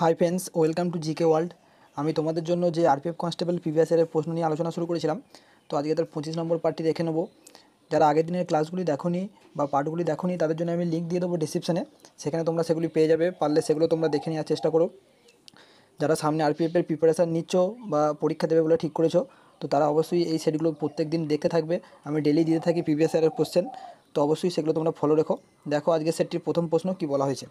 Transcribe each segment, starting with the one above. High friends welcome to GK world. हमें तुम्हारे जो आरपीएफ कन्स्टेबल प्रिवियस ईयर प्रश्न नहीं आलोचना शुरू करेছিলাম। तो आज के तर 25 नम्बर पार्टी देखे नेब। যারা আগের দিনের ক্লাসগুলি দেখোনি বা পার্টগুলি দেখোনি তাদের জন্য আমি লিংক দিয়ে দেব ডেসক্রিপশনে, সেখানে তোমরা সেগুলি পেয়ে যাবে। পারলে সেগুলো তোমরা দেখে নেওয়ার চেষ্টা করো। যারা সামনে আরপিএফ এর প্রিপারেশন নিচ্ছ বা পরীক্ষা দেবে বলে ঠিক করেছো তো তারা অবশ্যই এই সেটগুলো প্রত্যেক দিন দেখতে থাকবে। আমি ডেইলি দিতে থাকি প্রিভিয়াস ইয়ারের কোশ্চেন, তো অবশ্যই সেগুলো তোমরা ফলো রেখো। দেখো আজকে সেটটির প্রথম প্রশ্ন কি বলা হয়েছে।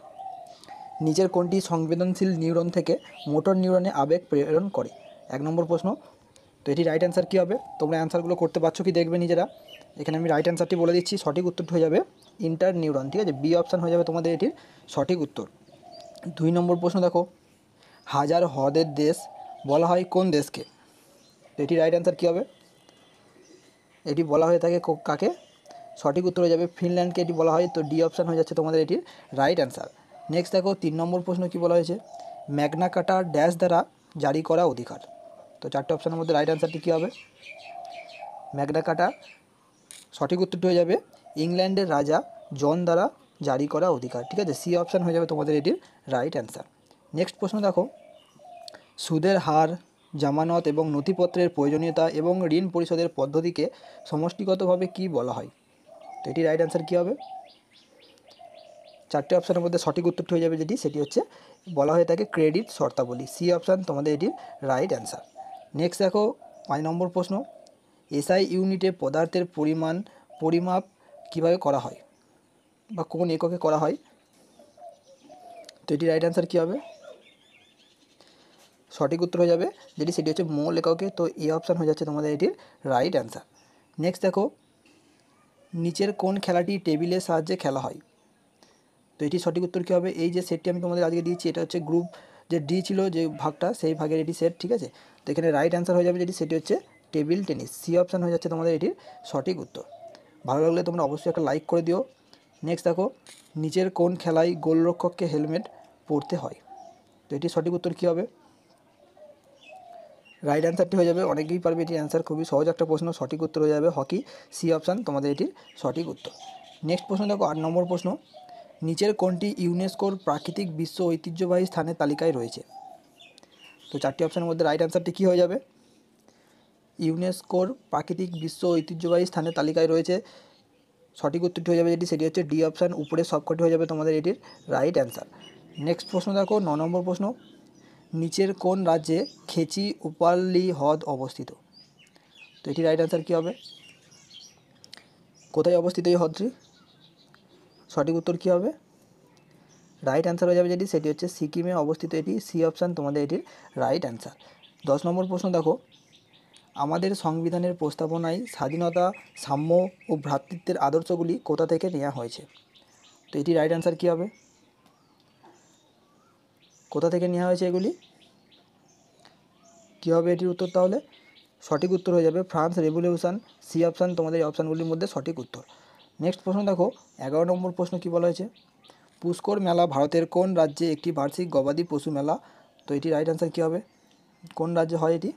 নিচের কোনটি সংবেদনশীল নিউরন থেকে মোটর নিউরনে আবেগ প্রেরণ করে? এক নম্বর প্রশ্ন। তো এটি রাইট অ্যান্সার কী হবে? তোমরা অ্যান্সারগুলো করতে পারছো কি দেখবে নিজেরা। এখানে আমি রাইট অ্যান্সারটি বলে দিচ্ছি। সঠিক উত্তরটি হয়ে যাবে ইন্টার নিউরন, ঠিক আছে, বি অপশান হয়ে যাবে তোমাদের এটির সঠিক উত্তর। দুই নম্বর প্রশ্ন দেখো, হাজার হ্রদের দেশ বলা হয় কোন দেশকে? এটি রাইট অ্যান্সার কী হবে? এটি বলা হয়ে থাকে কাকে? সঠিক উত্তর হয়ে যাবে ফিনল্যান্ডকে এটি বলা হয়। তো ডি অপশান হয়ে যাচ্ছে তোমাদের এটির রাইট অ্যান্সার। নেক্সট দেখো তিন নম্বর প্রশ্ন কি বলা হয়েছে, ম্যাগনা কার্টা ড্যাশ দ্বারা জারি করা অধিকার। তো চারটে অপশানের মধ্যে রাইট অ্যান্সারটি কী হবে? ম্যাগনা কার্টা, সঠিক উত্তরটি হয়ে যাবে ইংল্যান্ডের রাজা জন দ্বারা জারি করা অধিকার, ঠিক আছে, সি অপশান হয়ে যাবে তোমাদের এটির রাইট অ্যান্সার। নেক্সট প্রশ্ন দেখো, সুদের হার, জামানত এবং নথিপত্রের প্রয়োজনীয়তা এবং ঋণ পরিশোধের পদ্ধতিকে সমষ্টিগতভাবে কি বলা হয়? তো এটি রাইট অ্যান্সার কী হবে? চারটে অপশানের মধ্যে সঠিক উত্তরটি হয়ে যাবে যেটি সেটি হচ্ছে বলা হয়ে থাকে ক্রেডিট শর্তাবলী, সি অপশান তোমাদের এটির রাইট অ্যান্সার। নেক্সট দেখো পাঁচ নম্বর প্রশ্ন, এসআই ইউনিটে পদার্থের পরিমাপ কীভাবে করা হয় বা কোন এককে করা হয়? তো এটি রাইট অ্যান্সার কী হবে? সঠিক উত্তর হয়ে যাবে যেটি সেটি হচ্ছে মোল এককে, তো এ অপশান হয়ে যাচ্ছে তোমাদের এটির রাইট অ্যান্সার। নেক্সট দেখো, নিচের কোন খেলাটি টেবিলের সাহায্যে খেলা হয়? তো এটি সঠিক উত্তর কী হবে? এই যে সেটটি আমি তোমাদের আজকে দিয়েছি এটা হচ্ছে গ্রুপ যে ডি ছিল যে ভাগটা সেই ভাগের এটি সেট, ঠিক আছে। তো এখানে রাইট অ্যান্সার হয়ে যাবে যেটি সেটি হচ্ছে টেবিল টেনিস, সি অপশান হয়ে যাচ্ছে তোমাদের এটির সঠিক উত্তর। ভালো লাগলে তোমরা অবশ্যই একটা লাইক করে দিও। নেক্সট দেখো, নিচের কোন খেলায় গোলরক্ষককে হেলমেট পরতে হয়? তো এটি সঠিক উত্তর কী হবে? রাইট অ্যান্সারটি হয়ে যাবে, অনেকেই পারবে এটির অ্যান্সার, খুবই সহজ একটা প্রশ্ন। সঠিক উত্তর হয়ে যাবে হকি, সি অপশান তোমাদের এটির সঠিক উত্তর। নেক্সট প্রশ্ন দেখো আট নম্বর প্রশ্ন, নিচের কোনটি ইউনেস্কোর প্রাকৃতিক বিশ্ব ঐতিহ্যবাহী স্থানের তালিকায় রয়েছে? তো চারটি অপশানের মধ্যে রাইট অ্যান্সারটি কী হয়ে যাবে? ইউনেস্কোর প্রাকৃতিক বিশ্ব ঐতিহ্যবাহী স্থানের তালিকায় রয়েছে, সঠিক উত্তরটি হয়ে যাবে যেটি সেটি হচ্ছে ডি অপশান, উপরে সবকটি হয়ে যাবে তোমাদের এটির রাইট অ্যান্সার। নেক্সট প্রশ্ন দেখো ন নম্বর প্রশ্ন, নিচের কোন রাজ্যে খেচি উপাল্লি হ্রদ অবস্থিত? তো এটি রাইট অ্যান্সার কী হবে? কোথায় অবস্থিত এই হ্রদটি? সঠিক উত্তর কী হবে? রাইট অ্যান্সার হয়ে যাবে যেটি সেটি হচ্ছে সিকিমে অবস্থিত এটি, সি অপশান তোমাদের এটির রাইট অ্যান্সার। দশ নম্বর প্রশ্ন দেখো, আমাদের সংবিধানের প্রস্তাবনায় স্বাধীনতা, সাম্য ও ভ্রাতৃত্বের আদর্শগুলি কোথা থেকে নেওয়া হয়েছে? তো এটি রাইট অ্যান্সার কী হবে? কোথা থেকে নেওয়া হয়েছে এগুলি কী হবে এটির উত্তর? তাহলে সঠিক উত্তর হয়ে যাবে ফ্রান্স রেভলিউশন, সি অপশান তোমাদের এই অপশানগুলির মধ্যে সঠিক উত্তর। নেক্সট প্রশ্ন দেখো এগারো নম্বর প্রশ্ন কি বলা হয়েছে, পুষ্কর মেলা ভারতের কোন রাজ্যে একটি বার্ষিক গবাদি পশু মেলা? তো এটি রাইট অ্যান্সার কী হবে? কোন রাজ্যে হয় এটি?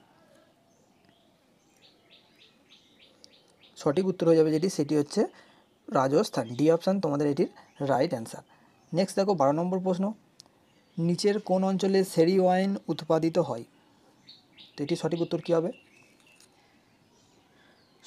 সঠিক উত্তর হয়ে যাবে যেটি সেটি হচ্ছে রাজস্থান, ডি অপশান তোমাদের এটির রাইট অ্যান্সার। নেক্সট দেখো বারো নম্বর প্রশ্ন, নিচের কোন অঞ্চলে সেরি ওয়াইন উৎপাদিত হয়? তো এটি সঠিক উত্তর কী হবে?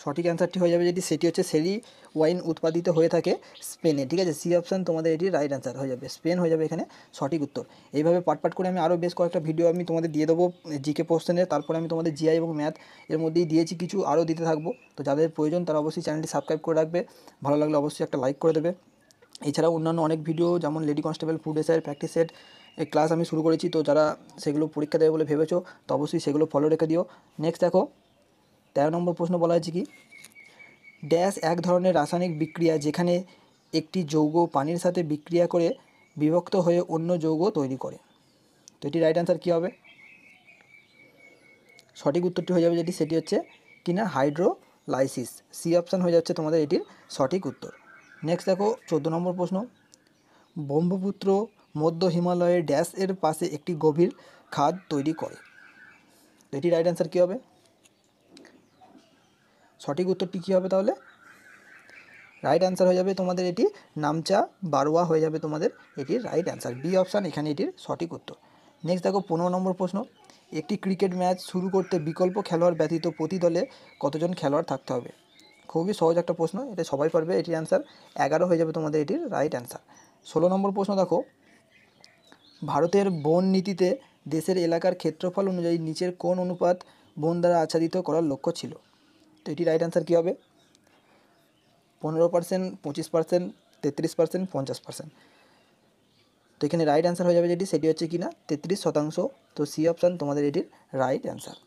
সঠিক অ্যান্সারটি হয়ে যাবে যেটি সেটি হচ্ছে সেরি ওয়াইন উৎপাদিত হয়ে থাকে স্পেনে, ঠিক আছে, সি অপশান তোমাদের এটি রাইট অ্যান্সার হয়ে যাবে, স্পেন হয়ে যাবে এখানে সঠিক উত্তর। এইভাবে পাট পাট করে আমি আরও বেশ কয়েকটা ভিডিও আমি তোমাদের দিয়ে দেবো জিকে প্রশ্নের, তারপরে আমি তোমাদের জিআই এবং ম্যাথ এর মধ্যেই দিয়েছি, কিছু আরও দিতে থাকবো। তো যাদের প্রয়োজন তারা অবশ্যই চ্যানেলটি সাবস্ক্রাইব করে রাখবে, ভালো লাগলে অবশ্যই একটা লাইক করে দেবে। এছাড়াও অন্যান্য অনেক ভিডিও যেমন lady constable, food SI, practice set এই ক্লাস আমি শুরু করেছি, তো যারা সেগুলো পরীক্ষা দেবে বলে ভেবেছো তো অবশ্যই সেগুলো ফলো রেখে দিও। নেক্সট দেখো তেরো নম্বর প্রশ্ন বলা হয়েছে কি, ড্যাশ এক ধরনের রাসায়নিক বিক্রিয়া যেখানে একটি যৌগ পানির সাথে বিক্রিয়া করে বিভক্ত হয়ে অন্য যৌগ তৈরি করে? তো এটি রাইট অ্যান্সার কী হবে? সঠিক উত্তরটি হয়ে যাবে যেটি সেটি হচ্ছে কিনা হাইড্রোলাইসিস, সি অপশান হয়ে যাচ্ছে তোমাদের এটির সঠিক উত্তর। নেক্সট দেখো চোদ্দো নম্বর প্রশ্ন, ব্রহ্মপুত্র মধ্য হিমালয়ের ড্যাশ এর পাশে একটি গভীর খাদ তৈরি করে? এটি রাইট অ্যান্সার কী হবে? সঠিক উত্তরটি কী হবে তাহলে? রাইট অ্যান্সার হয়ে যাবে তোমাদের এটি নামচা বারোয়া হয়ে যাবে তোমাদের এটির রাইট অ্যান্সার, বি অপশান এখানে এটির সঠিক উত্তর। नेक्स्ट देखो 15 नम्बर प्रश्न एक क्रिकेट मैच शुरू करते विकल्प खेलोयाड़ व्यतीत प्रति दले कतजन खेलोयाड़ थाकते हबे खूब ही सहज एक प्रश्न ये सबाई पारबे एटिर आंसर 11 हो जाए तुम्हारे एटिर राइट आंसर। 16 नम्बर प्रश्न देखो भारतेर बन नीतिते देशेर एलाकार क्षेत्रफल अनुयायी नीचेर कोन अनुपात बन द्वारा आच्छादित करार लक्ष्य छिलो तो एटिर राइट आंसर कि हबे 15% 25% 33% 50% तो এখানে রাইট आंसर हो जाए सेटी होच्छे कि ना 33% तो सी अपशन तुम्हारे एटिर राइट आंसर।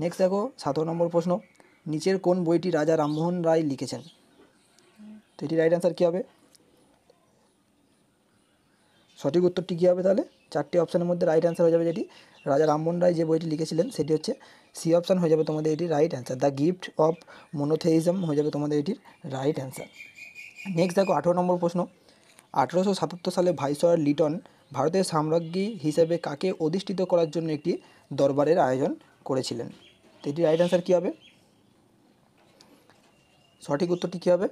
नेक्स्ट देखो 17 नम्बर प्रश्न नीचेर कोन बोईटी राजा राममोहन राय लिखेछेन तो एटिर राइट आंसर कि हबे सठिक उत्तरटी कि हबे ताहले चारटी अपशनेर मध्य राइट आंसर हो जाए जेटी राजा राममोहन राय जे बोईटी लिखेछिलेन सेटी होच्छे सी अपशन हो जाए तुम्हारे एटिर right answer the gift of monotheism हो जाए तुम्हारे एटिर राइट आंसर। नेक्स्ट देखो 18 नम्बर प्रश्न 1877 साले भाइसरय लिटन भारतेर साम्राज्ञी हिसेबे काके अधिष्ठित करार जोन्नो एकटी दरबारेर आयोजन करेछिलेन तो एटिर राइट आंसर कि हबे सठिक उत्तरटी कि हबे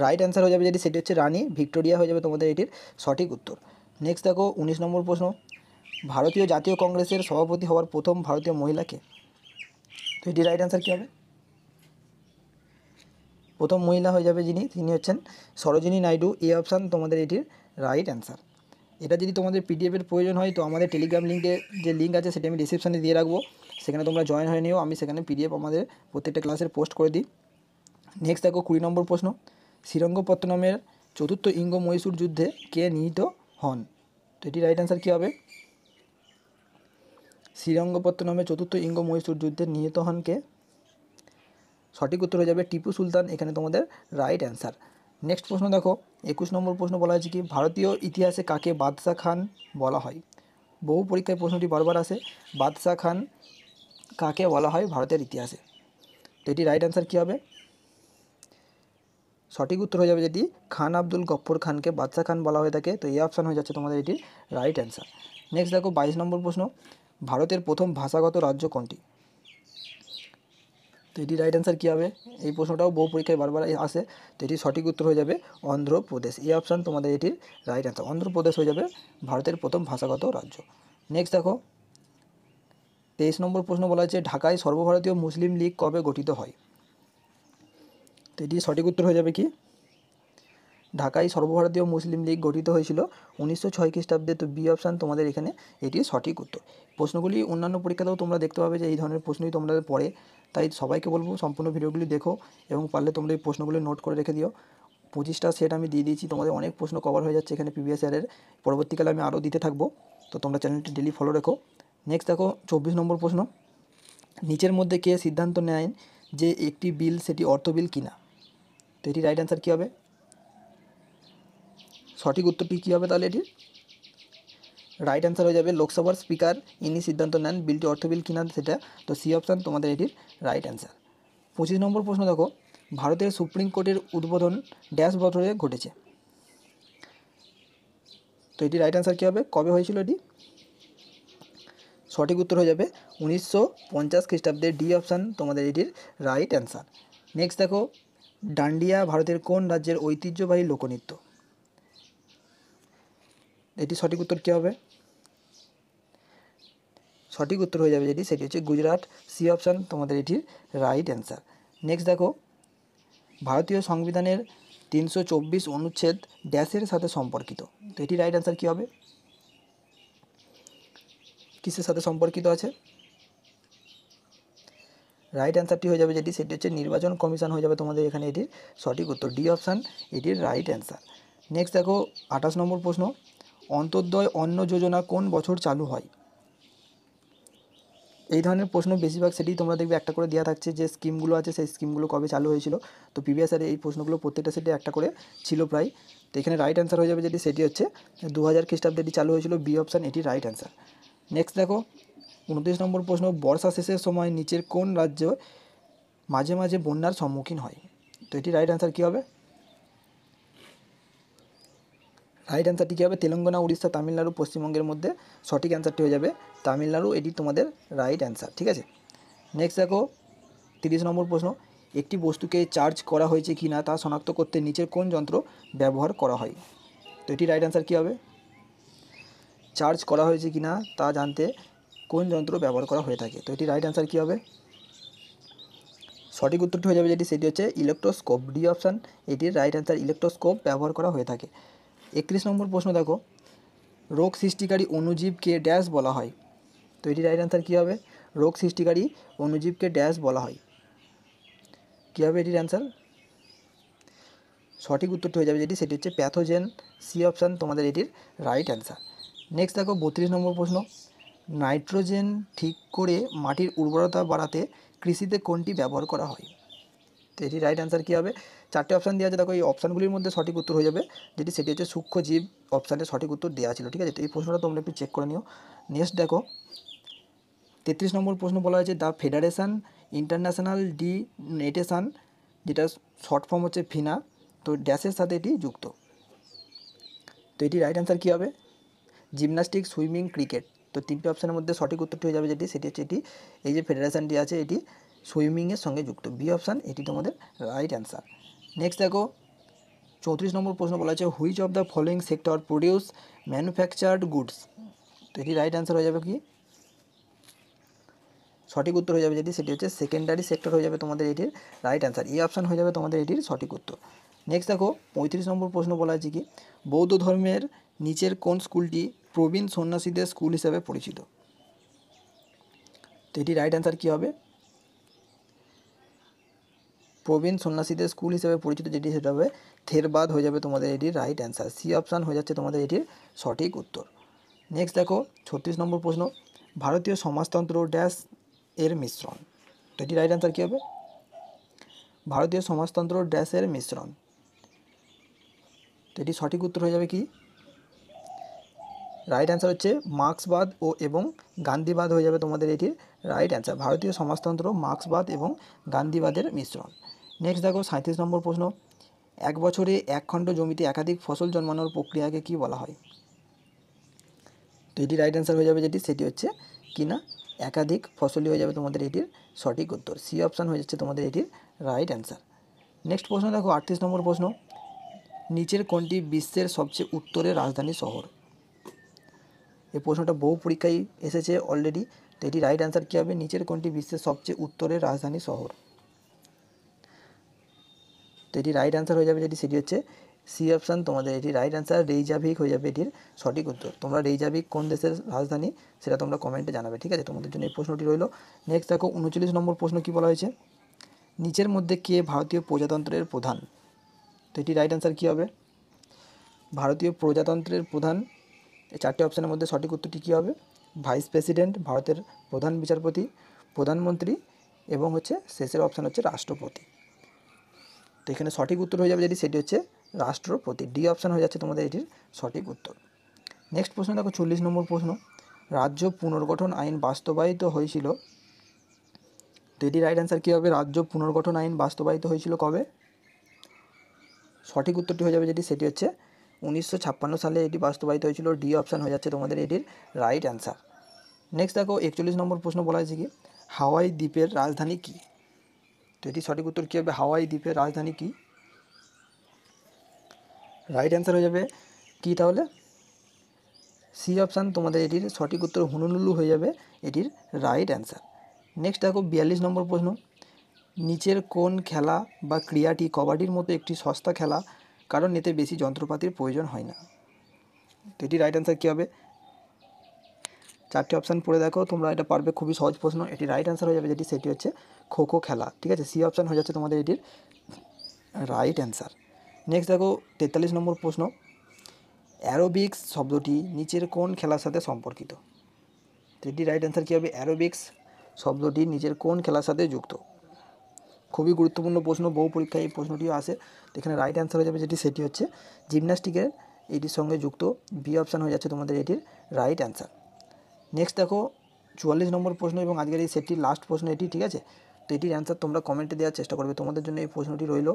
राइट आंसर हो जाए जेटी सेटी होच्छे रानी भिक्टोरिया हो जाए तोमादेर एटिर सठिक उत्तर। नेक्स्ट देखो 19 नम्बर प्रश्न भारतीय जातीय कॉन्ग्रेसेर सभापति हवार प्रथम भारतीय महिला के तो एटिर राइट आंसर कि हबे प्रथम महिला हो जाए जिनि तिनि हच्छेन सरोजिनी नायडू ए अपशन तुम्हारे एटिर राइट आंसर। एटा यदि तुम्हारे पीडीएफर प्रयोजन है तो हमारे टेलिग्राम लिंके जो लिंक आछे सेटा आमि डिस्क्रिप्शने दिए राखबो सेखाने तोमरा जयन हये निओ आमि सेखाने पीडीएफ आमादेर प्रत्येकटा क्लासेर पोस्ट करे दिई। नेक्स्ट देखो 20 नम्बर प्रश्न श्रीरंगपत्तनमेर चतुर्थ इंगो मैसूर युद्धे के निहित हन तो एटिर राइट आंसर कि हबे श्रीरंगपत्तनमेर चतुर्थ इंगो मैसूर युद्धे निहित हन के सठिक उत्तर हो जाए टीपू सुल्तान एखे तुम्हारे राइट आंसर। नेक्स्ट प्रश्न देखो 21 नम्बर प्रश्न बला कि भारतीय इतिहासे काके बादशाह खान बला हय बहु परीक्षा प्रश्नटी बार बार आसे बादशाह खान काके बला हय भारतेर इतिहासे तो एटी राइट आंसर कि हबे सठिक उत्तर हो जाए खान आब्दुल गफ्फर खान के बादशाह खान बला हय ताके तो ये अपशन हो जाच्छे तुम्हारे एटिर राइट आंसर। नेक्स्ट देखो 22 नम्बर प्रश्न भारतेर प्रथम भाषागत राज्य कोनटी तो ये राइट आंसर कि हबे ये प्रश्नटाओ बहु परीक्षा बार बार आसे तो ये सठिक उत्तर हो जाए अन्ध्र प्रदेश ये अपशन तुम्हारे एटिर राइट आंसर अन्ध्र प्रदेश हो जाए भारतेर प्रथम भाषागत राज्य। नेक्स्ट देखो 23 नम्बर प्रश्न बला है ढाकाय सर्वभारतीय मुस्लिम लीग कब गठित हय तो ये सठिक उत्तर हो जाए कि ढाकाय सर्वभारतीय मुस्लिम लीग गठित हयेछिल 1906 ख्रिस्टाब्दे तो बी अपशन तुम्हारे एखाने एटी सठिक उत्तर। प्रश्नगुली अन्यान्य परीक्षाओ तुम्हारा देखते पाबे जे एई धरनेर प्रश्नई तुम्हारा पड़े ताई सबाइके बोलबो सम्पूर्ण भिडियोगुली देखो एबं पारले तोमरा एई प्रश्नगुली नोट करे रेखे दिओ 25टा सेट आमि दिए दिएछि तुम्हारे अनेक प्रश्न कवर हो जाच्छे एखाने प्रिवियास ईयारेर परवर्तीकाले आमि आरो दिते थाकबो तो तोमरा चैनलटी डेली फलो रेखो। नेक्स्ट देखो 24 नम्बर प्रश्न नीचेर मध्ये के सिद्धांत नेन जे एकटी बिल सेटी अर्थ बिल किना तो एटी राइट आंसर कि हबे सठिक उत्तरटी कि हबे ताहले एटिर राइट आंसर हो जाए लोकसभा स्पीकर इन्हीं सिद्धांत नेन बिलटी अर्थ बिल किना सेटा तो सी अपशन तुम्हारे एटिर राइट आंसर। 25 नम्बर प्रश्न देखो भारतेर सुप्रीम कोर्टेर उद्बोधन डैश बछरे घटेछे तो एटिर राइट आंसर कि हबे कब हयेछिल एटी सठिक उत्तर हो जाए 1950 ख्रिस्टाब्दे डी अपशन तुम्हारे एटिर राइट आंसर। नेक्स्ट देखो डांडिया भारतेर कोन राज्येर ऐतिह्यबाही लोकनृत्य एटी सठिक उत्तर क्या है सठिक उत्तर हो जाए सेटी होच्छे गुजरात सी अपशन तुम्हारे एटिर राइट आंसर। नेक्स्ट देखो भारतीय संविधान 324 अनुच्छेद डैशेर साथे सम्पर्कित तो एटी राइट आंसर कि हबे किसेर साथे सम्पर्कित आछे राइट आंसरटी हो जाए जेटी सेटी होच्छे निर्वाचन कमिशन हो जाए तुम्हारे एखाने एटिर सठिक उत्तर डी अपशन एटिर राइट आंसर। नेक्स्ट देखो 28 नम्बर प्रश्न अंत्योदय अन्न योजना कोन बछर चालू हय एई धरनेर प्रश्न बेशिरभाग सेटी तोमरा देखबे एकटा करे देया थाकछे जे स्किमगुलो आछे सेई स्किमगुलो कबे चालू हयेछिलो तो प्रिवियास आर एई प्रश्नगुलो प्रत्येकटा सेटे एकटा करे छिलो प्राय तो एखाने राइट आंसर हो जाबे जेटी सेटी होच्छे 2000 ख्रिस्टाब्दे एटी चालू हयेछिलो बी अपशन एटी राइट आंसर। नेक्स्ट देखो 29 नम्बर प्रश्न बर्षा शेषेर समय नीचेर कोन राज्य माझे माझे बन्यार सम्मुखीन हय तो एटी राइट आंसर कि हबे राइट आंसर ठीक है तेलंगाना उड़ीसा तमिलनाडु पश्चिमबंगे मध्य सठिक आंसर हो जाए तमिलनाडु एटी तुम्हारे राइट आंसर ठीक है। नेक्स्ट देखो 30 नम्बर प्रश्न एक वस्तु के चार्ज करा होयेछे किना ता शनाक्त करते नीचेर कोन यंत्र व्यवहार करा हय तो এটি রাইট आंसर কি হবে। চার্জ করা হয়েছে কিনা তা জানতে কোন যন্ত্র ব্যবহার করা হয়ে থাকে, তো এটি রাইট आंसर কি হবে। সঠিক উত্তরটি হয়ে যাবে যেটি সেটি হচ্ছে ইলেকট্রোস্কোপ, ডি অপশান এটির রাইট आंसर ইলেকট্রোস্কোপ ব্যবহার করা হয়ে থাকে। 31 নম্বর প্রশ্ন দেখো, রোগ সৃষ্টিকারী অণুজীবকে ড্যাশ বলা হয়, তো এটি রাইট आंसर কি হবে। রোগ সৃষ্টিকারী অণুজীবকে ড্যাশ বলা হয়, কি হবে এটির आंसर। সঠিক উত্তরটি হয়ে যাবে যেটি সেটি হচ্ছে প্যাথোজেন, সি অপশান তোমাদের এটির রাইট आंसर। নেক্সট দেখো 32 নম্বর প্রশ্ন, নাইট্রোজেন ঠিক করে মাটির উর্বরতা বাড়াতে কৃষিতে কোনটি ব্যবহার করা হয়, তো এটির রাইট आंसर কী হবে। চারটে অপশান দেওয়া আছে, দেখো এই অপশানগুলির মধ্যে সঠিক উত্তর হয়ে যাবে যেটি সেটি হচ্ছে সূক্ষ্মজীব অপশানে সঠিক উত্তর দেওয়া ছিল, ঠিক আছে। তো এই প্রশ্নটা তোমরা একটু চেক করে নিও। নেক্সট দেখো 33 নম্বর প্রশ্ন বলা হয়েছে the federation international de natation, যেটা শর্ট ফর্ম হচ্ছে ফিনা, তো ড্যাশের সাথে এটি যুক্ত, তো এটি রাইট आंसर কী হবে। জিমন্যাস্টিক, সুইমিং, ক্রিকেট, তো তিনটি অপশানের মধ্যে সঠিক উত্তরটি হয়ে যাবে যেটি সেটি হচ্ছে এটি, এই যে ফেডারেশনটি আছে এটি সুইমিংয়ের সঙ্গে যুক্ত, বি অপশান এটি তোমাদের রাইট आंसर। নেক্সট দেখো 34 নম্বর প্রশ্ন বলা আছে which of the following sector produce manufactured goods, তো এটি রাইট आंसर হয়ে যাবে কি, সঠিক উত্তর হয়ে যাবে যেটি সেটি হচ্ছে সেকেন্ডারি সেক্টর হয়ে যাবে তোমাদের এটির রাইট आंसर, এই অপশান হয়ে যাবে তোমাদের এটির সঠিক উত্তর। নেক্সট দেখো 35 নম্বর প্রশ্ন বলা আছে কি বৌদ্ধ ধর্মের নিচের কোন স্কুলটি প্রবীণ সন্ন্যাসীদের স্কুল হিসাবে পরিচিত, তো এটি রাইট आंसर কী হবে। প্রবীণ সন্ন্যাসীদের স্কুল হিসাবে পরিচিত যেটি সেটা হবে থেরবাদ হয়ে যাবে তোমাদের এটির রাইট आंसर, সি অপশান হয়ে যাচ্ছে তোমাদের এটির সঠিক উত্তর। নেক্সট দেখো 36 নম্বর প্রশ্ন ভারতীয় সমাজতন্ত্র ড্যাশ এর মিশ্রণ, তো এটি রাইট आंसर কী হবে। ভারতীয় সমাজতন্ত্র ড্যাশ এর মিশ্রণ, তো এটি সঠিক উত্তর হয়ে যাবে কি, রাইট आंसर হচ্ছে মার্ক্সবাদ ও এবং গান্ধীবাদ হয়ে যাবে তোমাদের এটির রাইট आंसर, ভারতীয় সমাজতন্ত্র মার্ক্সবাদ এবং গান্ধীবাদের মিশ্রণ। নেক্সট দেখো 37 নম্বর প্রশ্ন এক বছরে এক খণ্ড জমিতে একাধিক ফসল জন্মানোর প্রক্রিয়াকে কি বলা হয়, তো এটি রাইট आंसर হয়ে যাবে যেটি সেটি হচ্ছে কি না একাধিক ফসলই হয়ে যাবে তোমাদের এটির সঠিক উত্তর, সি অপশান হয়ে যাচ্ছে তোমাদের এটির রাইট आंसर। নেক্সট প্রশ্ন দেখো 38 নম্বর প্রশ্ন নিচের কোনটি বিশ্বের সবচেয়ে উত্তরের রাজধানী শহর, এই প্রশ্নটা বহু পরীক্ষায় এসেছে অলরেডি, তো এটি রাইট आंसर কী হবে। নিচের কোনটি বিশ্বের সবচেয়ে উত্তরের রাজধানী শহর, তো এটি রাইট आंसर হয়ে যাবে যেটি সেটি হচ্ছে সি অপশান তোমাদের এটি রাইট आंसर, রেইজাভিক হয়ে যাবে এটির সঠিক উত্তর। তোমরা রেইজাভিক কোন দেশের রাজধানী সেটা তোমরা কমেন্টে জানাবে, ঠিক আছে, তোমাদের জন্য এই প্রশ্নটি রইল। নেক্সট দেখো 39 নম্বর প্রশ্ন কী বলা হয়েছে নিচের মধ্যে কে ভারতীয় প্রজাতন্ত্রের প্রধান, তো এটি রাইট आंसर কী হবে। ভারতীয় প্রজাতন্ত্রের প্রধান এই চারটি অপশানের মধ্যে সঠিক উত্তরটি কী হবে, ভাইস প্রেসিডেন্ট, ভারতের প্রধান বিচারপতি, প্রধানমন্ত্রী এবং হচ্ছে শেষের অপশান হচ্ছে রাষ্ট্রপতি, তো এখানে সঠিক উত্তর হয়ে যাবে যেটি সেটি হচ্ছে রাষ্ট্রপতি, ডি অপশান হয়ে যাচ্ছে তোমাদের এটির সঠিক উত্তর। নেক্সট প্রশ্ন দেখো 40 নম্বর প্রশ্ন রাজ্য পুনর্গঠন আইন বাস্তবায়িত হয়েছিল, তো এটি রাইট आंसर কী হবে। রাজ্য পুনর্গঠন আইন বাস্তবায়িত হয়েছিল কবে, সঠিক উত্তরটি হয়ে যাবে যেটি সেটি হচ্ছে 1956 সালে এটি বাস্তবায়িত হয়েছিল, ডি অপশান হয়ে যাচ্ছে তোমাদের এটির রাইট आंसर। নেক্সট দেখো 41 নম্বর প্রশ্ন বলা হয়েছে কি হাওয়াই দ্বীপের রাজধানী কী, তো এটি সঠিক উত্তর কী হবে, হাওয়াই দ্বীপের রাজধানী কী, রাইট आंसर হয়ে যাবে কি তাহলে সি অপশান তোমাদের এটির সঠিক উত্তর হুনুলুলু হয়ে যাবে এটির রাইট आंसर। নেক্সট দেখো 42 নম্বর প্রশ্ন নিচের কোন খেলা বা ক্রিয়াটি কবাডির মতো একটি সস্তা খেলা কারণ এতে বেশি যন্ত্রপাতির প্রয়োজন হয় না, তো এটি রাইট आंसर কী হবে। চারটি অপশান পড়ে দেখো তোমরা, এটা পারবে, খুবই সহজ প্রশ্ন, এটি রাইট आंसर হয়ে যাবে যেটি সেটি হচ্ছে খো খো খেলা, ঠিক আছে, সি অপশান হয়ে যাচ্ছে তোমাদের এটির রাইট आंसर। নেক্সট দেখো 43 নম্বর প্রশ্ন অ্যারোবিক্স শব্দটি নিচের কোন খেলার সাথে সম্পর্কিত, তো এটি রাইট आंसर কী হবে। অ্যারোবিক্স শব্দটি নিচের কোন খেলার সাথে যুক্ত, খুবই গুরুত্বপূর্ণ প্রশ্ন, বহু পরীক্ষায় এই প্রশ্নটিও আসে, তো এখানে রাইট आंसर হয়ে যাবে যেটি সেটি হচ্ছে জিমন্যাস্টিকের এটির সঙ্গে যুক্ত, বি অপশান হয়ে যাচ্ছে তোমাদের এটির রাইট आंसर। নেক্সট দেখো 44 নম্বর প্রশ্ন এবং আজকের এই সেটটির লাস্ট প্রশ্ন এটি, ঠিক আছে, তো এটির অ্যান্সার তোমরা কমেন্টে দেওয়ার চেষ্টা করবে, তোমাদের জন্য এই প্রশ্নটি রইল।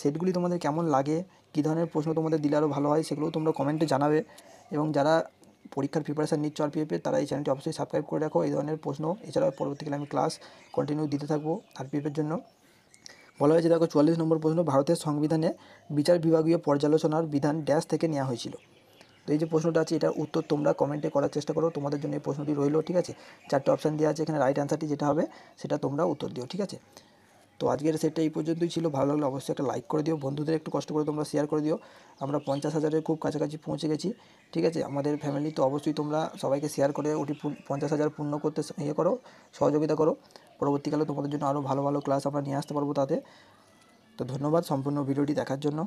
সেটগুলি তোমাদের কেমন লাগে, কী ধরনের প্রশ্ন তোমাদের দিলে আরও ভালো হয় সেগুলোও তোমরা কমেন্টে জানাবে, এবং যারা পরীক্ষার প্রিপারেশান নিচ্ছ RPF-এর তারা এই চ্যানেলটি অবশ্যই সাবস্ক্রাইব করে রাখো এই ধরনের প্রশ্ন, এছাড়াও পরবর্তীকালে আমি ক্লাস কন্টিনিউ দিতে থাকবো RPF-এর জন্য। বলা হয়েছে। দেখো ৪৪ নম্বর প্রশ্ন, ভারতের সংবিধানে বিচার বিভাগীয় পর্যালোচনার বিধান ড্যাশ থেকে নেওয়া হয়েছিল। তো এই যে প্রশ্নটা আছে এটার উত্তর তোমরা কমেন্টে করার চেষ্টা করো, তোমাদের জন্য এই প্রশ্নটি রইল। ঠিক আছে, চারটে অপশান দেওয়া আছে, এখানে রাইট অ্যান্সারটি যেটা হবে সেটা তোমরা উত্তর দিও। ঠিক আছে, তো আজকের সেটটা এই পর্যন্তই ছিল। ভালো লাগলে অবশ্যই একটা লাইক করে দিও, বন্ধুদের একটু কষ্ট করে তোমরা শেয়ার করে দিও। আমরা 50,000-এর খুব কাছাকাছি পৌঁছে গেছি। ঠিক আছে, আমাদের ফ্যামিলি, তো অবশ্যই তোমরা সবাইকে শেয়ার করে ওটি 50,000 পূর্ণ করতে ইয়ে করো, সহযোগিতা করো। পরবর্তীকালে তোমাদের জন্য আরও ভালো ভালো ক্লাস আমরা নিয়ে আসতে পারবো তাতে। তো ধন্যবাদ সম্পূর্ণ ভিডিওটি দেখার জন্য।